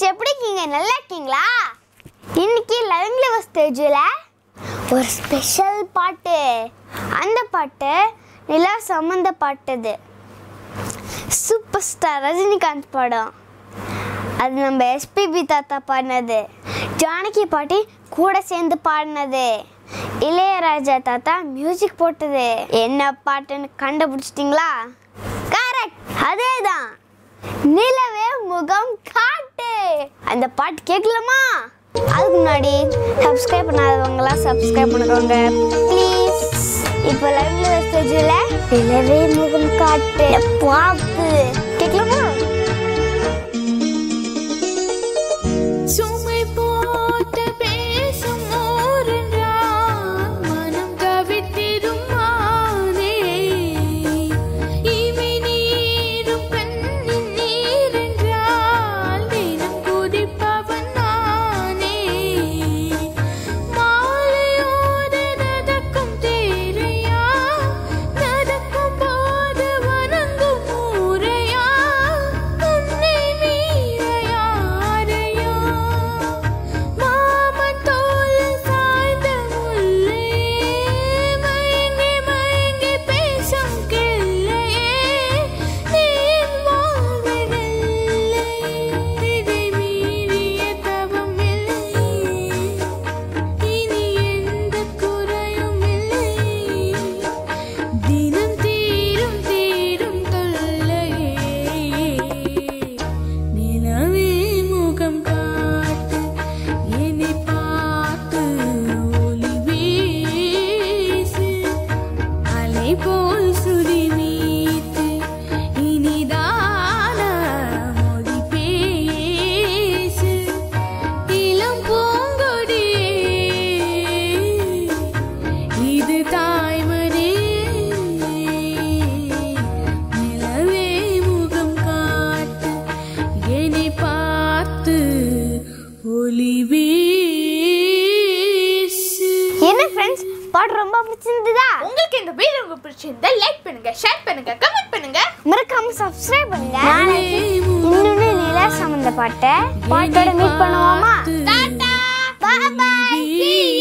friends எப்படி இருக்கீங்க நல்லா இருக்கீங்களா இன்னைக்கு லெவல் லெவல் ஸ்டேஜ்ல ஒரு ஸ்பெஷல் பாட்டு அந்த பாட்டு நிலா சம்பந்த பாட்டுது சூப்பர் ஸ்டார் ரஜினிகாந்த் படம் அது நம்ம SPB தாத்தா பாடுனது ஜானகி பாட்டி கூட சேர்ந்து பாடுனது இளையராஜா தாத்தா மியூசிக் போட்டது என்ன பாட்டுன்னு கண்டுபிடிச்சிட்டீங்களா கரெக்ட் அதேதான் நிலவே முகம் காட்டு அந்த பாட்டு கேக்கலாமா அதுக்கு முன்னாடி சப்ஸ்கிரைப் பண்ணாதவங்களா சப்ஸ்கிரைப் பண்ணுங்க ப்ளீஸ் இப்போ லைவ்ல ஸ்டேஜ்ல நிலவே முகம் காட்டு பாட்டு கேக்கலாமா சுமை போட்டு பேசும் ஓரங்கா மனம் கவித்திடும் பாட்டோட மீட் பண்ணுவோமா டாடா பை பை